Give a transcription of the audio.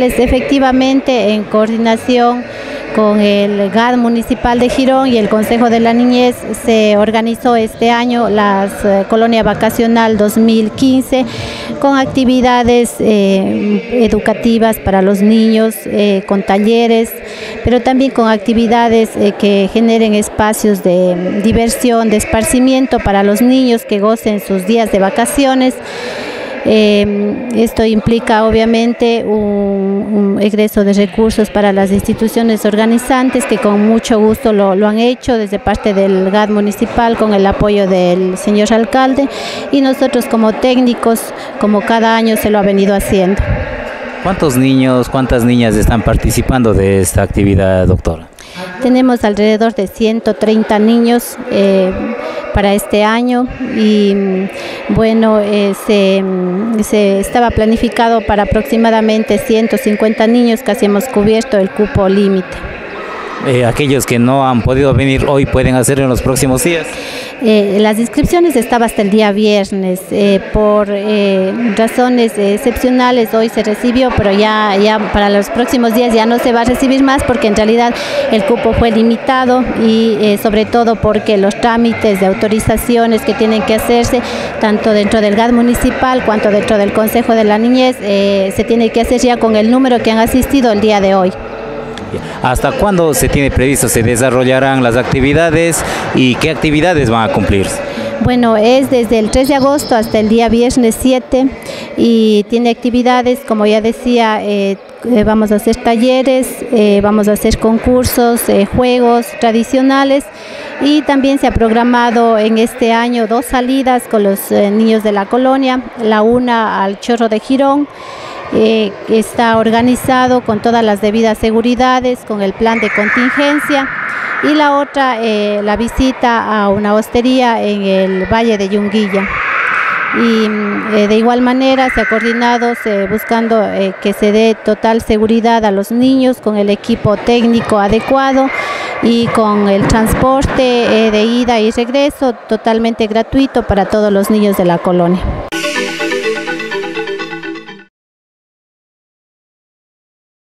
Efectivamente, en coordinación con el GAD municipal de Girón y el Consejo de la Niñez, se organizó este año la Colonia vacacional 2015 con actividades educativas para los niños, con talleres, pero también con actividades que generen espacios de diversión, de esparcimiento para los niños que gocen sus días de vacaciones. Esto implica obviamente un egreso de recursos para las instituciones organizantes, que con mucho gusto lo han hecho desde parte del GAD municipal con el apoyo del señor alcalde, y nosotros como técnicos, como cada año se lo ha venido haciendo. ¿Cuántos niños, cuántas niñas están participando de esta actividad, doctora? Tenemos alrededor de 130 niños para este año, y bueno, se estaba planificado para aproximadamente 150 niños, casi hemos cubierto el cupo límite. Aquellos que no han podido venir hoy, ¿pueden hacerlo en los próximos días? Las inscripciones estaban hasta el día viernes, por razones excepcionales hoy se recibió, pero ya para los próximos días ya no se va a recibir más, porque en realidad el cupo fue limitado, y sobre todo porque los trámites de autorizaciones que tienen que hacerse tanto dentro del GAD municipal cuanto dentro del Consejo de la Niñez se tiene que hacer ya con el número que han asistido el día de hoy. ¿Hasta cuándo se tiene previsto se desarrollarán las actividades y qué actividades van a cumplirse? Bueno, es desde el 3 de agosto hasta el día viernes 7, y tiene actividades, como ya decía, vamos a hacer talleres, vamos a hacer concursos, juegos tradicionales, y también se ha programado en este año 2 salidas con los niños de la colonia, la una al Chorro de Girón. Está organizado con todas las debidas seguridades, con el plan de contingencia, y la otra, la visita a una hostería en el Valle de Yunguilla. Y de igual manera se ha coordinado buscando que se dé total seguridad a los niños con el equipo técnico adecuado y con el transporte de ida y regreso totalmente gratuito para todos los niños de la colonia.